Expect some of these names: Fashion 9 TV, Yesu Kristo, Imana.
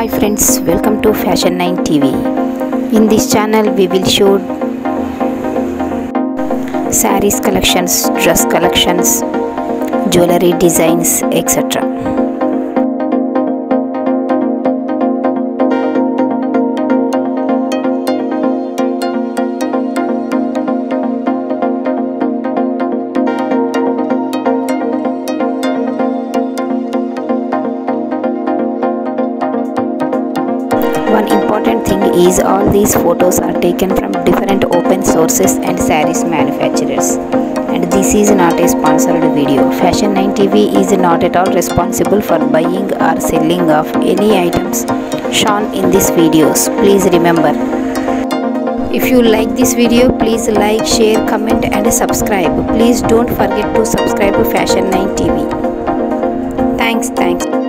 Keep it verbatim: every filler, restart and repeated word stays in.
Hi friends, welcome to Fashion nine T V. In this channel we will show sarees collections, dress collections, jewelry designs, et cetera. One important thing is all these photos are taken from different open sources and sarees manufacturers. And this is not a sponsored video. Fashion nine T V is not at all responsible for buying or selling of any items shown in these videos. Please remember. If you like this video, please like, share, comment and subscribe. Please don't forget to subscribe to Fashion nine T V. Thanks, thanks.